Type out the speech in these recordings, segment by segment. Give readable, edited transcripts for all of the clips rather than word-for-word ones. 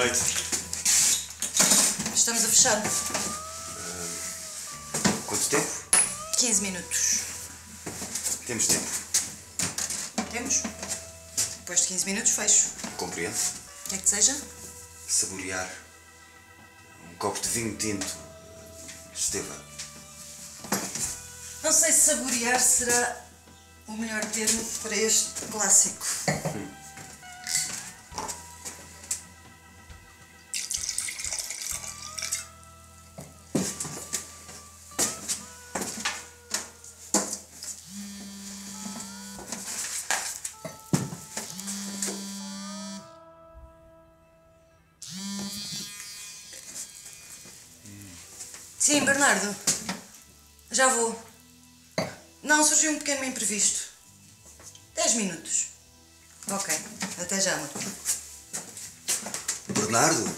noite. Estamos a fechar. Quanto tempo? 15 minutos. Temos tempo. Temos. Depois de 15 minutos fecho. Compreendo. O que é que deseja? Saborear um copo de vinho tinto, Esteva. Não sei se saborear será o melhor termo para este clássico. Sim, Bernardo. Já vou. Não, surgiu um pequeno imprevisto. 10 minutos. Ok, até já, amor. Bernardo?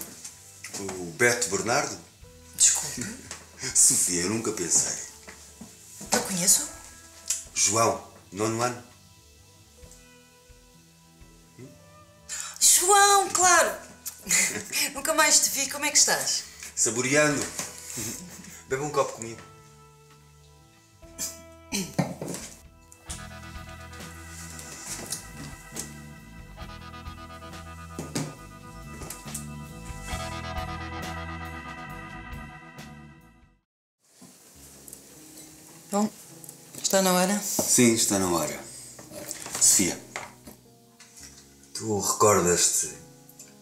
O Beto Bernardo? Desculpe. Sofia, eu nunca pensei. Eu conheço? João, 9º ano. João, claro! Nunca mais te vi, como é que estás? Saboreando. Bebe um copo comigo. Bom, está na hora? Sim, está na hora. Sofia, tu recordas-te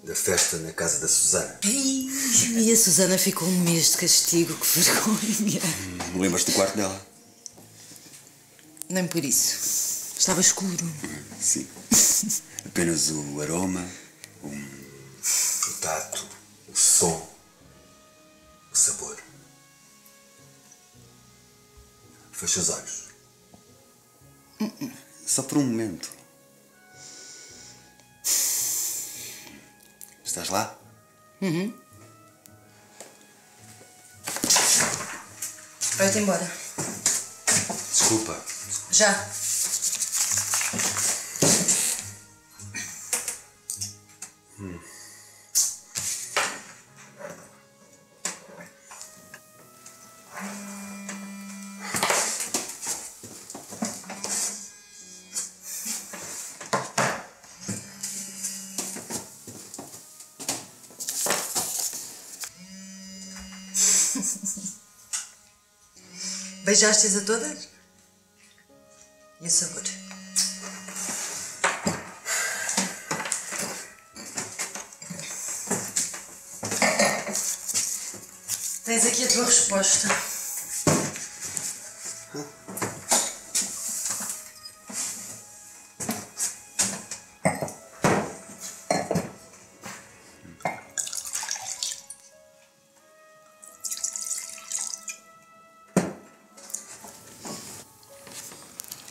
da festa na casa da Susana? E a Susana ficou um mês de castigo, que vergonha. Lembras-te do quarto dela? Nem por isso. Estava escuro. Sim. Apenas o aroma, o tato, o som, o sabor. Fecha os olhos. Só por um momento. Estás lá? Uhum. Vai-te embora. Desculpa. Já. Beijaste-as a todas? E o sabor? Tens aqui a tua resposta.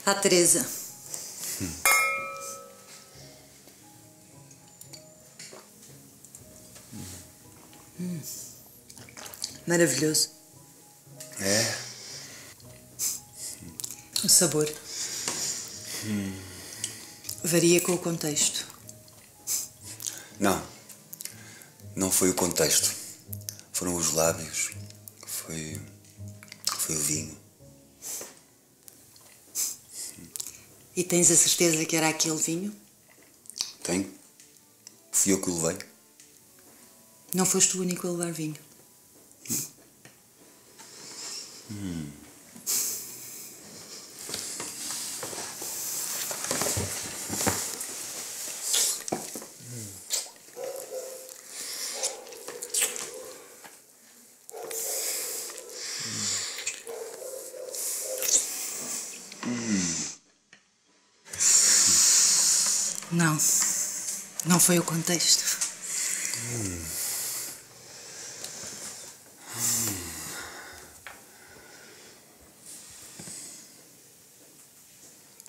A Teresa. Maravilhoso. É. O sabor varia com o contexto. Não. Não foi o contexto. Foram os lábios. Foi o vinho. E tens a certeza que era aquele vinho? Tenho. Fui eu que o levei. Não foste o único a levar vinho. Não, não foi o contexto.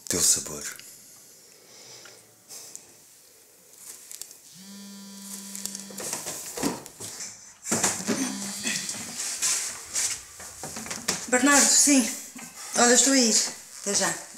Teu sabor. Bernardo, sim. Olha, estou a ir. Até já.